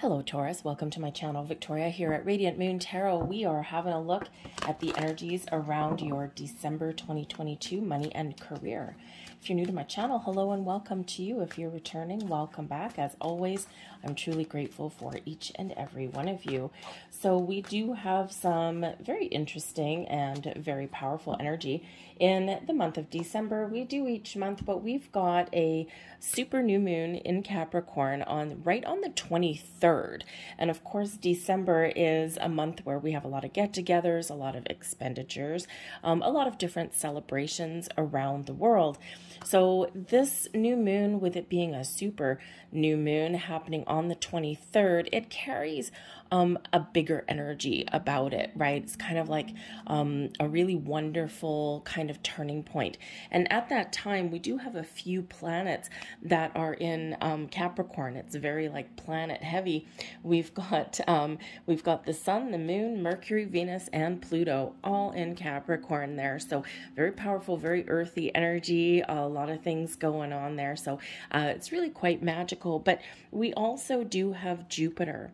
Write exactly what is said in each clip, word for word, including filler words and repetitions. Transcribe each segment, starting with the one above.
Hello Taurus, welcome to my channel. Victoria here at Radiant Moon Tarot. We are having a look at the energies around your December twenty twenty-two money and career. If you're new to my channel, hello and welcome to you. If you're returning, welcome back. As always, I'm truly grateful for each and every one of you. So we do have some very interesting and very powerful energy in the month of December. We do each month, but we've got a super new moon in Capricorn on right on the twenty-third. And of course, December is a month where we have a lot of get-togethers, a lot of expenditures, um, a lot of different celebrations around the world. So this new moon, with it being a super new moon happening on the twenty-third, it carries um, a bigger energy about it, right? It's kind of like um, a really wonderful kind of turning point. And at that time, we do have a few planets that are in um, Capricorn. It's very like planet heavy. We've got um, we've got the Sun, the Moon, Mercury, Venus, and Pluto all in Capricorn there. So very powerful, very earthy energy. A lot of things going on there. So uh, it's really quite magical. But we also do have Jupiter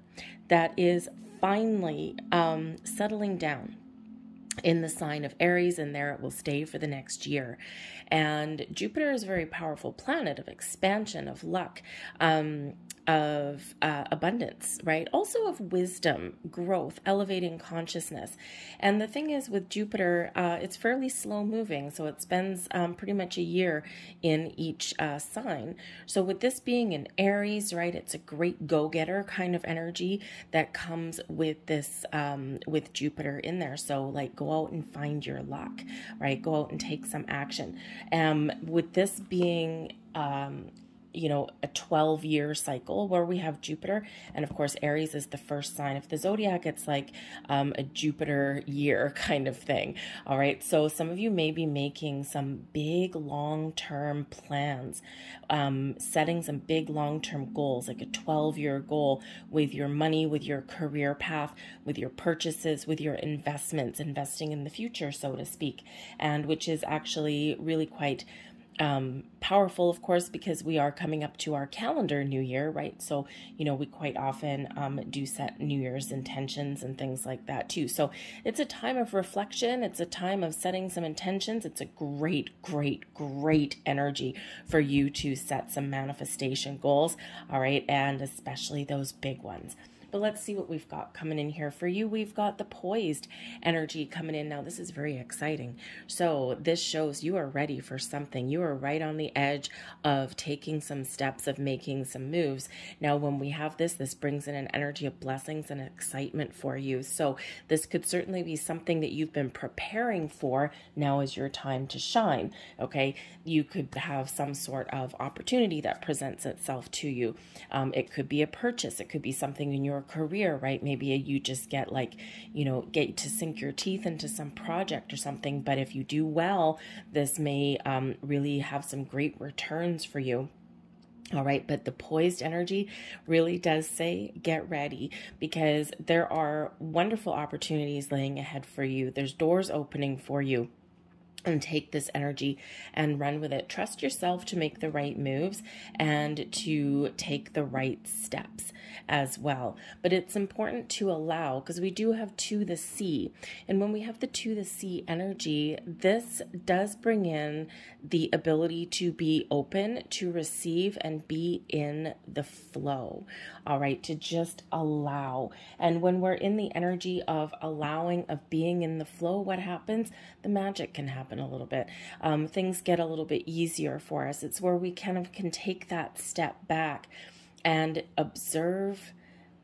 that is finally um, settling down in the sign of Aries, and there it will stay for the next year. And Jupiter is a very powerful planet of expansion, of luck, um, of uh, abundance, right? Also of wisdom, growth, elevating consciousness. And the thing is with Jupiter, uh, it's fairly slow moving, so it spends um, pretty much a year in each uh, sign. So with this being in Aries, right, it's a great go-getter kind of energy that comes with this, um, with Jupiter in there. So like, go out and find your luck, right? Go out and take some action. Um, with this being, um, you know, a twelve year cycle where we have Jupiter. And of course, Aries is the first sign of the Zodiac. It's like um, a Jupiter year kind of thing. All right. So some of you may be making some big long-term plans, um, setting some big long-term goals, like a twelve year goal with your money, with your career path, with your purchases, with your investments, investing in the future, so to speak. And which is actually really quite um, powerful, of course, because we are coming up to our calendar new year, right? So, you know, we quite often, um, do set New Year's intentions and things like that too. So it's a time of reflection. It's a time of setting some intentions. It's a great, great, great energy for you to set some manifestation goals. All right. And especially those big ones. But let's see what we've got coming in here for you. We've got the poised energy coming in. Now, this is very exciting. So this shows you are ready for something. You are right on the edge of taking some steps, of making some moves. Now, when we have this, this brings in an energy of blessings and excitement for you. So this could certainly be something that you've been preparing for. Now is your time to shine, okay? You could have some sort of opportunity that presents itself to you. Um, it could be a purchase. It could be something in your career, right? Maybe you just get like, you know, get to sink your teeth into some project or something. But if you do well, this may um, really have some great returns for you. All right. But the poised energy really does say get ready, because there are wonderful opportunities laying ahead for you. There's doors opening for you. And take this energy and run with it. Trust yourself to make the right moves and to take the right steps as well. But it's important to allow, because we do have to the sea. And when we have the to the sea energy, this does bring in the ability to be open, to receive, and be in the flow. All right, to just allow. And when we're in the energy of allowing, of being in the flow, what happens? The magic can happen a little bit. Um, things get a little bit easier for us. It's where we kind of can take that step back and observe,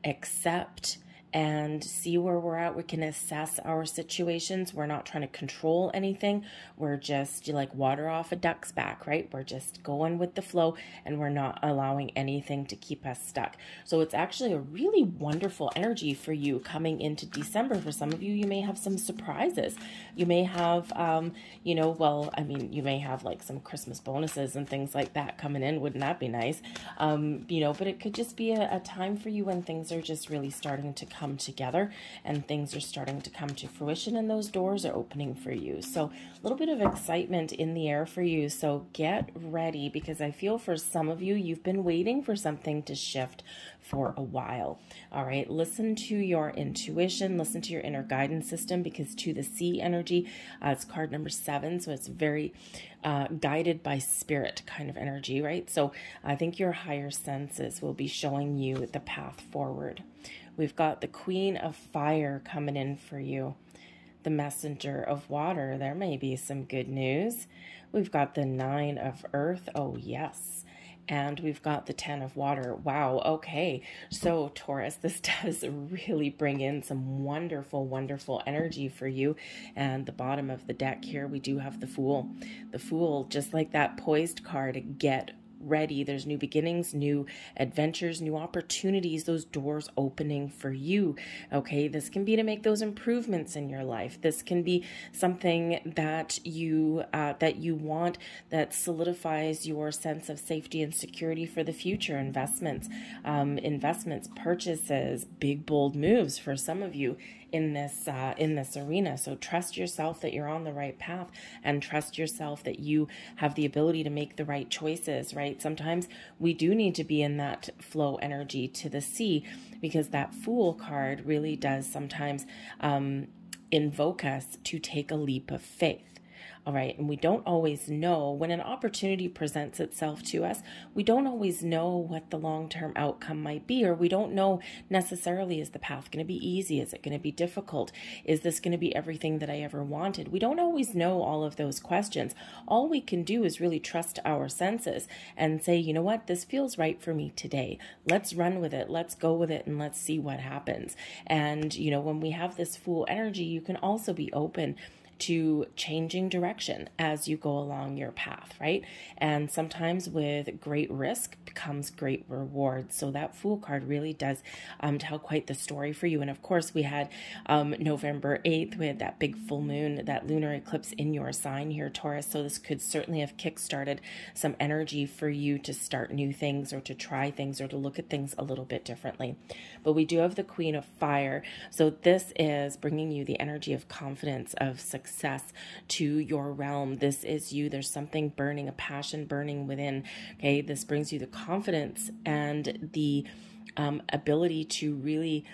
accept, and see where we're at. We can assess our situations. We're not trying to control anything. We're just like water off a duck's back, right? We're just going with the flow, and we're not allowing anything to keep us stuck. So it's actually a really wonderful energy for you coming into December. For some of you, you may have some surprises. You may have, um, you know, well, I mean, you may have like some Christmas bonuses and things like that coming in. Wouldn't that be nice? Um, you know, but it could just be a, a time for you when things are just really starting to come come together and things are starting to come to fruition and those doors are opening for you. So a little bit of excitement in the air for you. So get ready, because I feel for some of you, you've been waiting for something to shift for a while. All right. Listen to your intuition. Listen to your inner guidance system, because to the sea energy, uh, it's card number seven. So it's very uh, guided by spirit kind of energy, right? So I think your higher senses will be showing you the path forward. We've got the Queen of Fire coming in for you. The Messenger of Water. There may be some good news. We've got the Nine of Earth. Oh, yes. And we've got the Ten of Water. Wow. Okay. So Taurus, this does really bring in some wonderful, wonderful energy for you. And the bottom of the deck here, we do have the Fool. The Fool, just like that poised card, get ready. There's new beginnings, new adventures, new opportunities, those doors opening for you. Okay. This can be to make those improvements in your life. This can be something that you, uh, that you want, that solidifies your sense of safety and security for the future. Investments, um, investments, purchases, big, bold moves for some of you in this, uh, in this arena. So trust yourself that you're on the right path, and trust yourself that you have the ability to make the right choices, right? Sometimes we do need to be in that flow energy to the sea, because that Fool card really does sometimes, um, invoke us to take a leap of faith. All right. And we don't always know when an opportunity presents itself to us. We don't always know what the long-term outcome might be, or we don't know necessarily, is the path going to be easy? Is it going to be difficult? Is this going to be everything that I ever wanted? We don't always know all of those questions. All we can do is really trust our senses and say, you know what, this feels right for me today. Let's run with it. Let's go with it. And let's see what happens. And, you know, when we have this Fool energy, you can also be open to changing direction as you go along your path, right? And sometimes with great risk comes great reward. So that Fool card really does um, tell quite the story for you. And of course, we had um, November eighth, we had that big full moon, that lunar eclipse in your sign here, Taurus. So this could certainly have kickstarted some energy for you to start new things, or to try things, or to look at things a little bit differently. But we do have the Queen of Fire. So this is bringing you the energy of confidence, of success, Success to your realm. This is you. There's something burning, a passion burning within. Okay. This brings you the confidence and the um, ability to really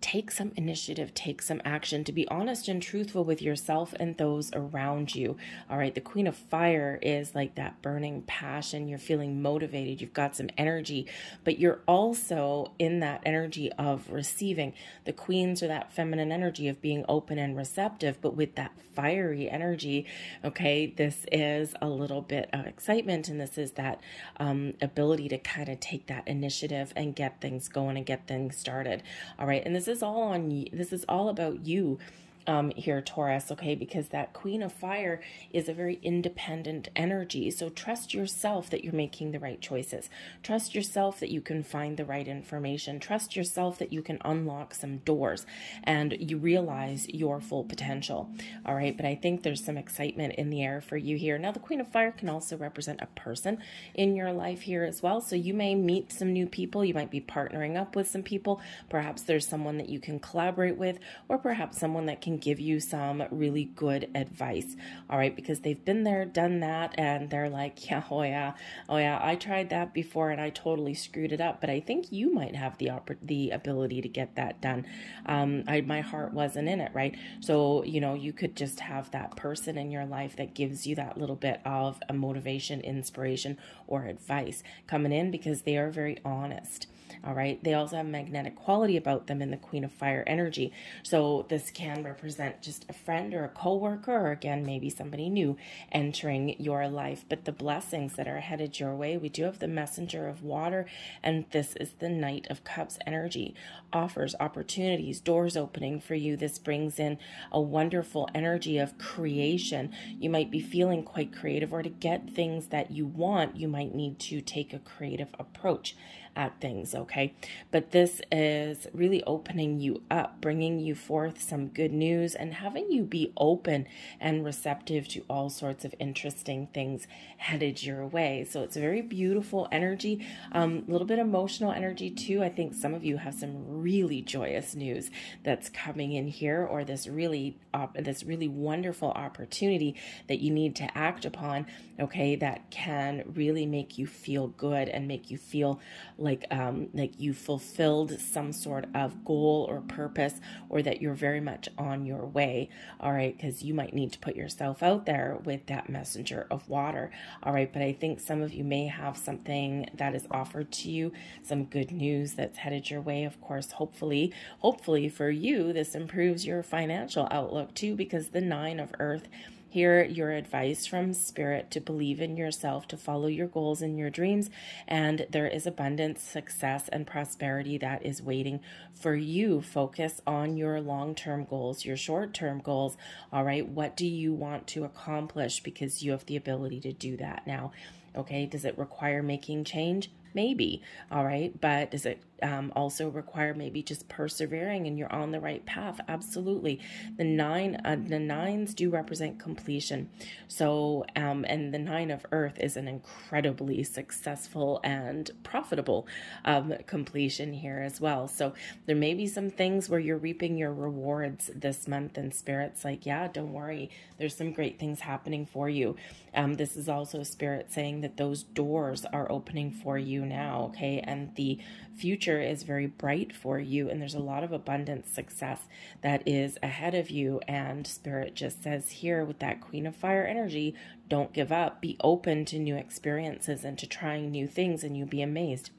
take some initiative, take some action, to be honest and truthful with yourself and those around you. All right. The Queen of Fire is like that burning passion. You're feeling motivated. You've got some energy, but you're also in that energy of receiving. The Queens are that feminine energy of being open and receptive, but with that fiery energy. Okay. This is a little bit of excitement, and this is that um, ability to kind of take that initiative and get things going and get things started. All right. And this This is all on you. This is all about you um, here, Taurus, okay? Because that Queen of Fire is a very independent energy. So trust yourself that you're making the right choices. Trust yourself that you can find the right information. Trust yourself that you can unlock some doors and you realize your full potential, all right? But I think there's some excitement in the air for you here. Now, the Queen of Fire can also represent a person in your life here as well. So you may meet some new people. You might be partnering up with some people. Perhaps there's someone that you can collaborate with, or perhaps someone that can give you some really good advice, all right? Because they've been there, done that, and they're like, yeah, oh yeah, oh yeah, I tried that before and I totally screwed it up, but I think you might have the the ability to get that done. Um, I, my heart wasn't in it, right? So, you know, you could just have that person in your life that gives you that little bit of a motivation, inspiration, or advice coming in, because they are very honest. All right. They also have magnetic quality about them in the Queen of Fire energy. So this can represent just a friend or a coworker, or again, maybe somebody new entering your life, but the blessings that are headed your way. We do have the Messenger of Water, and this is the Knight of Cups energy. Offers, opportunities, doors opening for you. This brings in a wonderful energy of creation. You might be feeling quite creative, or to get things that you want, you might need to take a creative approach at things, okay? But this is really opening you up, bringing you forth some good news and having you be open and receptive to all sorts of interesting things headed your way. So it's a very beautiful energy, um, a little bit emotional energy too. I think some of you have some really joyous news that's coming in here, or this really, uh, this really wonderful opportunity that you need to act upon, okay, that can really make you feel good and make you feel like um, like you fulfilled some sort of goal or purpose, or that you're very much on your way, all right, because you might need to put yourself out there with that messenger of water, all right, but I think some of you may have something that is offered to you, some good news that's headed your way. Of course, hopefully, hopefully for you, this improves your financial outlook too, because the nine of earth here, your advice from spirit to believe in yourself, to follow your goals and your dreams, and there is abundance, success, and prosperity that is waiting for you. Focus on your long-term goals, your short-term goals, all right? What do you want to accomplish? Because you have the ability to do that now, okay? Does it require making change? Maybe, all right, but does it um, also require maybe just persevering and you're on the right path? Absolutely. The nine, uh, the nines do represent completion. So, um, and the nine of earth is an incredibly successful and profitable um, completion here as well. So there may be some things where you're reaping your rewards this month, and spirit's like, yeah, don't worry. There's some great things happening for you. Um, this is also spirit saying that those doors are opening for you now, okay, and the future is very bright for you, and there's a lot of abundance, success that is ahead of you. And spirit just says here with that Queen of Fire energy, don't give up, be open to new experiences and to trying new things, and you'll be amazed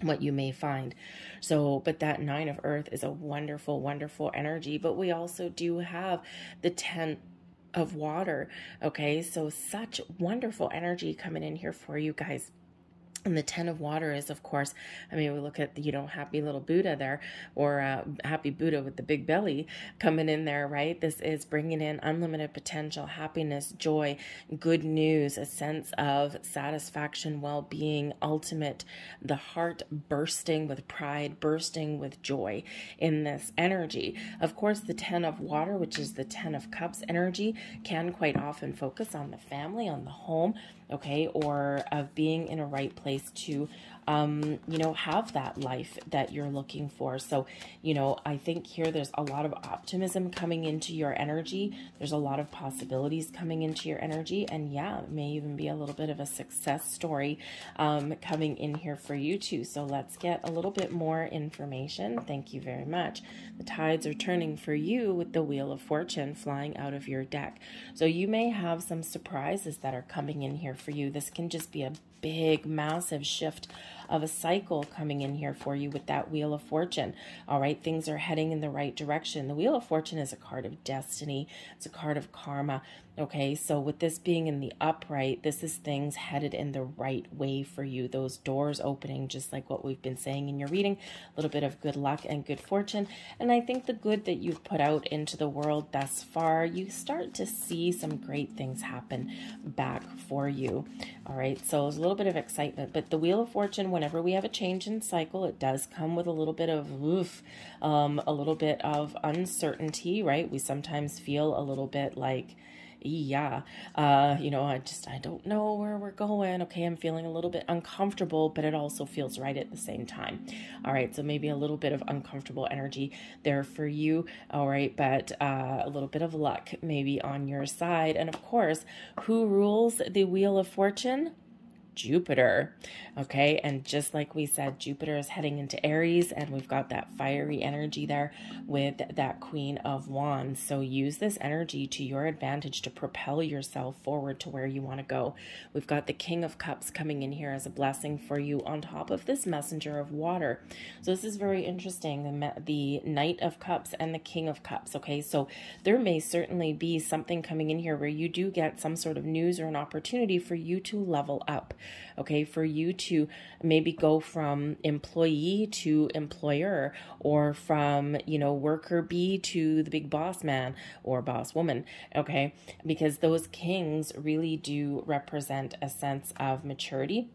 what you may find. So, but that nine of earth is a wonderful, wonderful energy, but we also do have the ten of water, okay, so such wonderful energy coming in here for you guys. And the ten of water is, of course, I mean, we look at the, you know, happy little Buddha there, or uh, happy Buddha with the big belly coming in there, right? This is bringing in unlimited potential, happiness, joy, good news, a sense of satisfaction, well-being, ultimate, the heart bursting with pride, bursting with joy in this energy. Of course, the ten of water, which is the ten of cups energy, can quite often focus on the family, on the home, okay, or of being in a right place to, um, you know, have that life that you're looking for. So, you know, I think here there's a lot of optimism coming into your energy. There's a lot of possibilities coming into your energy. And yeah, it may even be a little bit of a success story um, coming in here for you too. So let's get a little bit more information. Thank you very much. The tides are turning for you with the Wheel of Fortune flying out of your deck. So you may have some surprises that are coming in here for you. This can just be a big, massive shift of a cycle coming in here for you with that Wheel of Fortune. All right, things are heading in the right direction. The Wheel of Fortune is a card of destiny. It's a card of karma. Okay, so with this being in the upright, this is things headed in the right way for you. Those doors opening, just like what we've been saying in your reading, a little bit of good luck and good fortune. And I think the good that you've put out into the world thus far, you start to see some great things happen back for you. All right, so there's a little bit of excitement, but the Wheel of Fortune, whenever we have a change in cycle, it does come with a little bit of oof, um, a little bit of uncertainty, right? We sometimes feel a little bit like, yeah, uh, you know, I just, I don't know where we're going. Okay, I'm feeling a little bit uncomfortable, but it also feels right at the same time. All right, so maybe a little bit of uncomfortable energy there for you. All right, but uh, a little bit of luck maybe on your side. And of course, who rules the Wheel of Fortune? Jupiter, okay, and just like we said, Jupiter is heading into Aries, and we've got that fiery energy there with that Queen of Wands. So use this energy to your advantage to propel yourself forward to where you want to go. We've got the King of Cups coming in here as a blessing for you on top of this messenger of water. So this is very interesting, the, the Knight of Cups and the King of Cups, okay, so there may certainly be something coming in here where you do get some sort of news or an opportunity for you to level up. Okay, for you to maybe go from employee to employer, or from, you know, worker bee to the big boss man or boss woman, okay, because those kings really do represent a sense of maturity,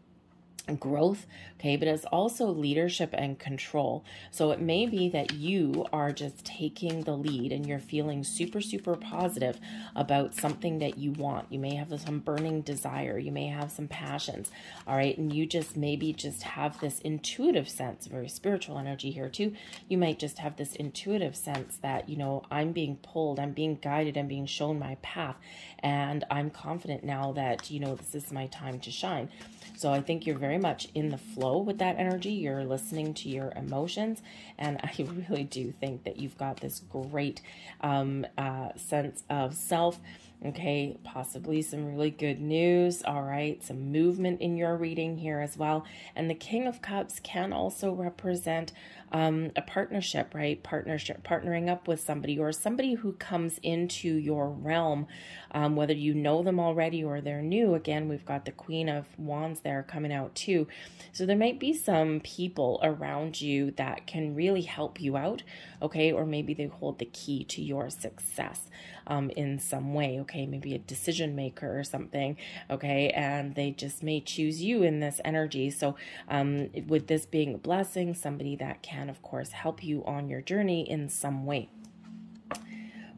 growth, okay, but it's also leadership and control. So it may be that you are just taking the lead and you're feeling super, super positive about something that you want. You may have some burning desire. You may have some passions, all right, and you just maybe just have this intuitive sense, very spiritual energy here too. You might just have this intuitive sense that, you know, I'm being pulled, I'm being guided, I'm being shown my path, and I'm confident now that, you know, this is my time to shine. So I think you're very Very much in the flow with that energy. You're listening to your emotions, and I really do think that you've got this great um, uh, sense of self. Okay, possibly some really good news, all right, some movement in your reading here as well. And the King of Cups can also represent um, a partnership, right? Partnership, partnering up with somebody or somebody who comes into your realm, um, whether you know them already or they're new. Again, we've got the Queen of Wands there coming out too. So there might be some people around you that can really help you out, okay? Or maybe they hold the key to your success um, in some way, okay? Okay, maybe a decision maker or something, okay, and they just may choose you in this energy. So um, with this being a blessing, somebody that can, of course, help you on your journey in some way.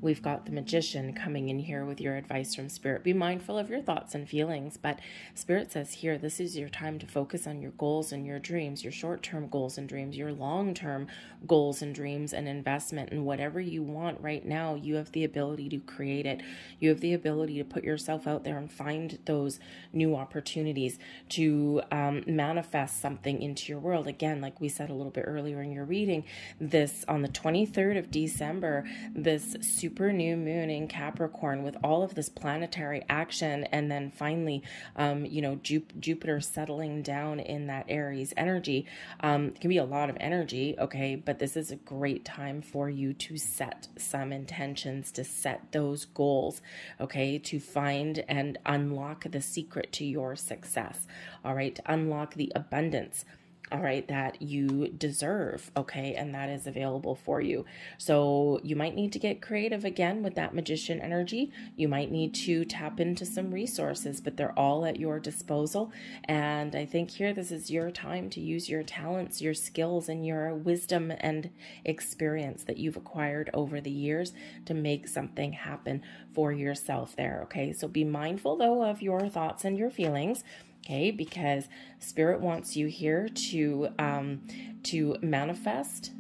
We've got the Magician coming in here with your advice from Spirit. Be mindful of your thoughts and feelings, but Spirit says here, this is your time to focus on your goals and your dreams, your short-term goals and dreams, your long-term goals and dreams and investment and whatever you want right now. You have the ability to create it. You have the ability to put yourself out there and find those new opportunities to um, manifest something into your world. Again, like we said a little bit earlier in your reading, this on the twenty-third of December, this super Super new moon in Capricorn with all of this planetary action, and then finally, um, you know, Jup- Jupiter settling down in that Aries energy. Um, it can be a lot of energy, okay, but this is a great time for you to set some intentions, to set those goals, okay, to find and unlock the secret to your success, all right, to unlock the abundance, all right, that you deserve, okay, and that is available for you. So you might need to get creative again with that Magician energy. You might need to tap into some resources, but they're all at your disposal. And I think here, this is your time to use your talents, your skills, and your wisdom and experience that you've acquired over the years to make something happen for yourself there, okay? So be mindful, though, of your thoughts and your feelings, okay, because Spirit wants you here to um, to manifest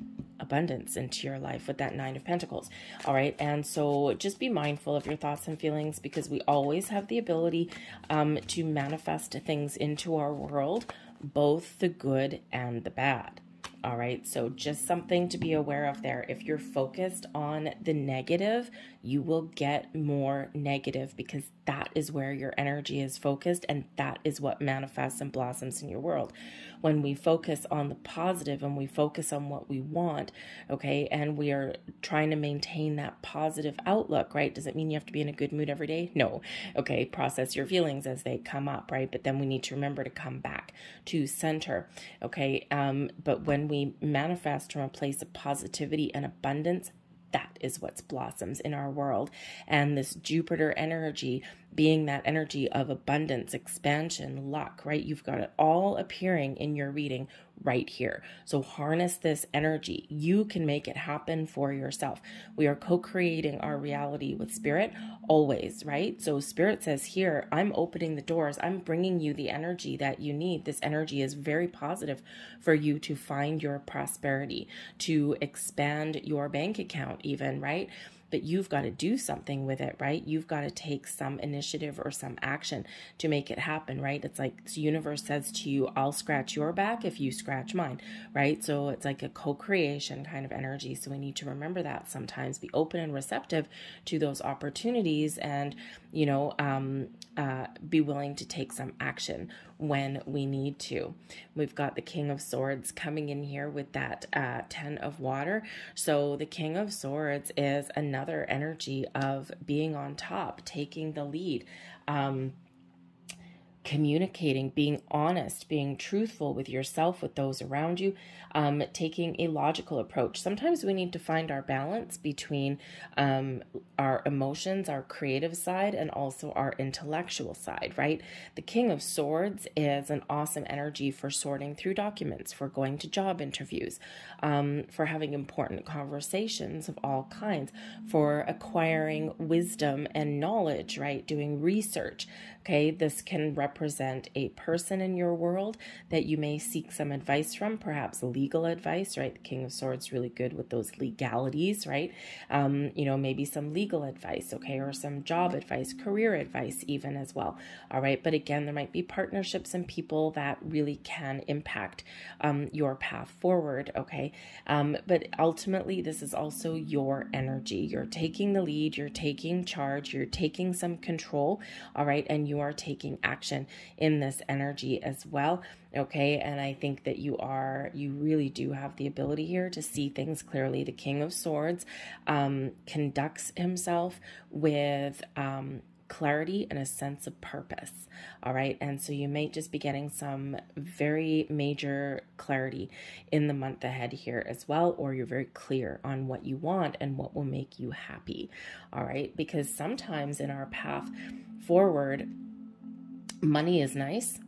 abundance into your life with that Nine of Pentacles. All right. And so just be mindful of your thoughts and feelings, because we always have the ability um, to manifest things into our world, both the good and the bad. All right, so just something to be aware of there. If you're focused on the negative, you will get more negative, because that is where your energy is focused, and that is what manifests and blossoms in your world. When we focus on the positive and we focus on what we want, okay, and we are trying to maintain that positive outlook, right? Does it mean you have to be in a good mood every day? No. Okay, process your feelings as they come up, right? But then we need to remember to come back to center, okay? Um, but when we We manifest from a place of positivity and abundance, that is what blossoms in our world. And this Jupiter energy being that energy of abundance, expansion, luck, right? You've got it all appearing in your reading right here. So harness this energy. You can make it happen for yourself. We are co-creating our reality with Spirit always, right? So Spirit says here, I'm opening the doors. I'm bringing you the energy that you need. This energy is very positive for you to find your prosperity, to expand your bank account even, right? But you've got to do something with it, right? You've got to take some initiative or some action to make it happen, right? It's like the universe says to you, I'll scratch your back if you scratch mine, right? So it's like a co-creation kind of energy. So we need to remember that sometimes. Be open and receptive to those opportunities, and, you know, um, uh, be willing to take some action when we need to. We've got the King of Swords coming in here with that uh, Ten of Water. So the King of Swords is another Another energy of being on top, taking the lead, um, communicating, being honest, being truthful with yourself, with those around you, um, taking a logical approach. Sometimes we need to find our balance between um, our emotions, our creative side, and also our intellectual side, right? The King of Swords is an awesome energy for sorting through documents, for going to job interviews, um, for having important conversations of all kinds, for acquiring wisdom and knowledge, right? Doing research, okay? This can represent Represent a person in your world that you may seek some advice from, perhaps legal advice, right? The King of Swords is really good with those legalities, right? Um, you know, maybe some legal advice, okay? Or some job advice, career advice even as well, all right? But again, there might be partnerships and people that really can impact um, your path forward, okay? Um, but ultimately, this is also your energy. You're taking the lead, you're taking charge, you're taking some control, all right? And you are taking action in this energy as well, okay? And I think that you are, you really do have the ability here to see things clearly. The King of Swords um, conducts himself with um, clarity and a sense of purpose, all right? And so you may just be getting some very major clarity in the month ahead here as well, or you're very clear on what you want and what will make you happy, all right? Because sometimes in our path forward, money is nice,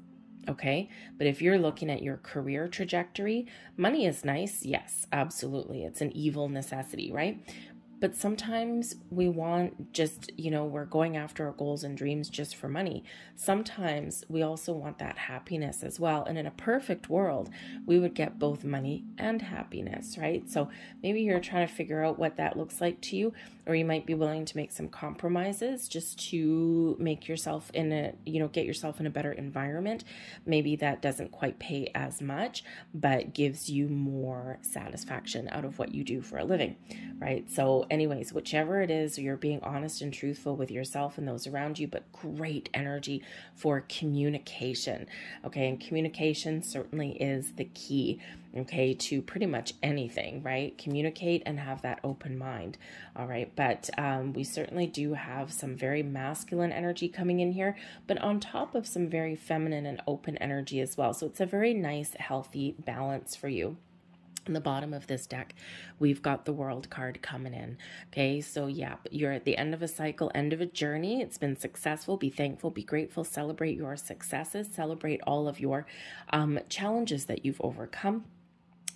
okay? But if you're looking at your career trajectory, money is nice, yes, absolutely. It's an evil necessity, right? But sometimes we want just, you know, we're going after our goals and dreams just for money. Sometimes we also want that happiness as well. And in a perfect world, we would get both money and happiness, right? So maybe you're trying to figure out what that looks like to you, or you might be willing to make some compromises just to make yourself in a, you know, get yourself in a better environment. Maybe that doesn't quite pay as much, but gives you more satisfaction out of what you do for a living, right? So anyways, whichever it is, you're being honest and truthful with yourself and those around you, but great energy for communication, okay? And communication certainly is the key, okay, to pretty much anything, right? Communicate and have that open mind, all right? But um, we certainly do have some very masculine energy coming in here, but on top of some very feminine and open energy as well. So it's a very nice, healthy balance for you. In the bottom of this deck, we've got the World card coming in, okay? So yeah, you're at the end of a cycle, end of a journey. It's been successful. Be thankful, be grateful, celebrate your successes, celebrate all of your um, challenges that you've overcome,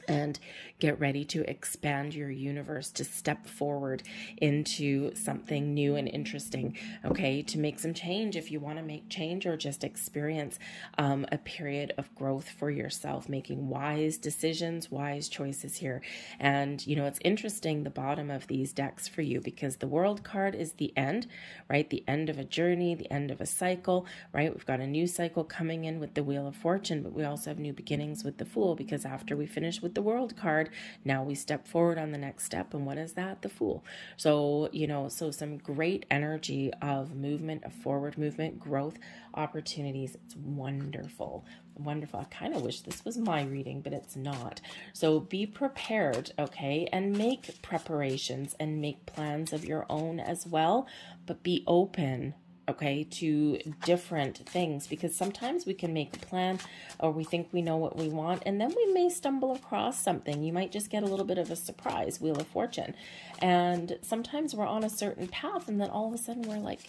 and get ready to expand your universe, to step forward into something new and interesting, okay? To make some change if you want to make change, or just experience um, a period of growth for yourself, making wise decisions, wise choices here. And, you know, it's interesting, the bottom of these decks for you, because the World card is the end, right? The end of a journey, the end of a cycle, right? We've got a new cycle coming in with the Wheel of Fortune, but we also have new beginnings with the Fool, because after we finish with the World card, now we step forward on the next step. And what is that? The Fool. So, you know, so some great energy of movement, of forward movement, growth, opportunities. It's wonderful. Wonderful. I kind of wish this was my reading, but it's not. So be prepared, okay? And make preparations and make plans of your own as well, but be open, okay, to different things, because sometimes we can make a plan, or we think we know what we want, and then we may stumble across something. You might just get a little bit of a surprise, Wheel of Fortune. And sometimes we're on a certain path, and then all of a sudden we're like,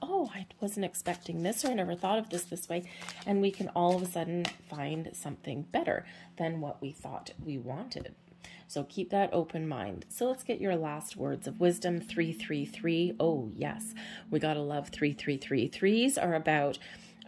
oh, I wasn't expecting this, or I never thought of this this way. And we can all of a sudden find something better than what we thought we wanted. So keep that open mind. So let's get your last words of wisdom, three three three. Oh, yes. We got to love three three three. Threes are about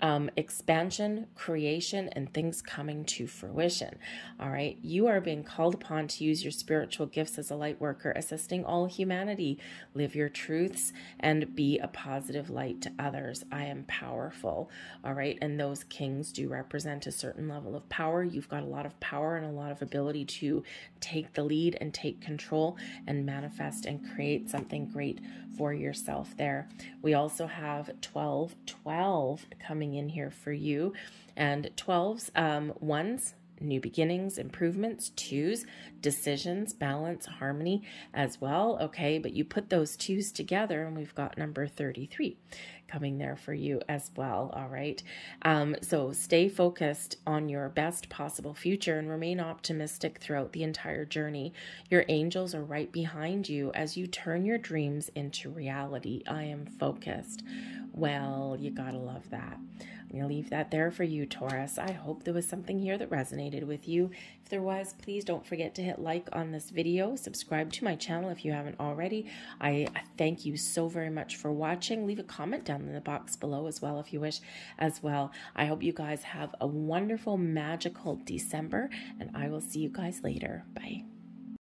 um, expansion, creation, and things coming to fruition. All right. You are being called upon to use your spiritual gifts as a light worker, assisting all humanity. Live your truths and be a positive light to others. I am powerful. All right. And those kings do represent a certain level of power. You've got a lot of power and a lot of ability to take the lead and take control and manifest and create something great for yourself there. We also have twelve twelve coming in here for you, and twelves, um, ones, new beginnings, improvements, twos, decisions, balance, harmony as well. Okay, but you put those twos together and we've got number thirty-three coming there for you as well. All right. Um, so stay focused on your best possible future and remain optimistic throughout the entire journey. Your angels are right behind you as you turn your dreams into reality. I am focused. Well, you gotta love that. I'm going to leave that there for you, Taurus. I hope there was something here that resonated with you. If there was, please don't forget to hit like on this video. Subscribe to my channel if you haven't already. I thank you so very much for watching. Leave a comment down in the box below as well if you wish as well. I hope you guys have a wonderful, magical December, and I will see you guys later. Bye.